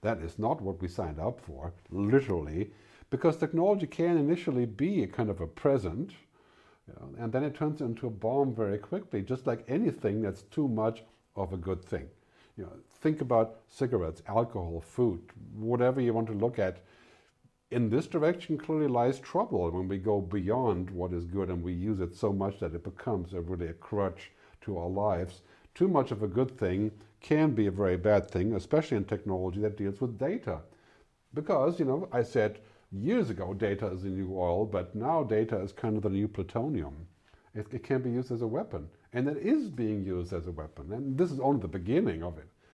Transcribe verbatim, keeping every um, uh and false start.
That is not what we signed up for, literally, because technology can initially be a kind of a present, you know, and then it turns into a bomb very quickly, just like anything that's too much of a good thing. You know, think about cigarettes, alcohol, food, whatever you want to look at. In this direction clearly lies trouble when we go beyond what is good and we use it so much that it becomes a really a crutch to our lives. Too much of a good thing can be a very bad thing, especially in technology that deals with data. Because, you know, I said years ago data is the new oil, but now data is kind of the new plutonium. It, it can be used as a weapon, and it is being used as a weapon, and this is only the beginning of it.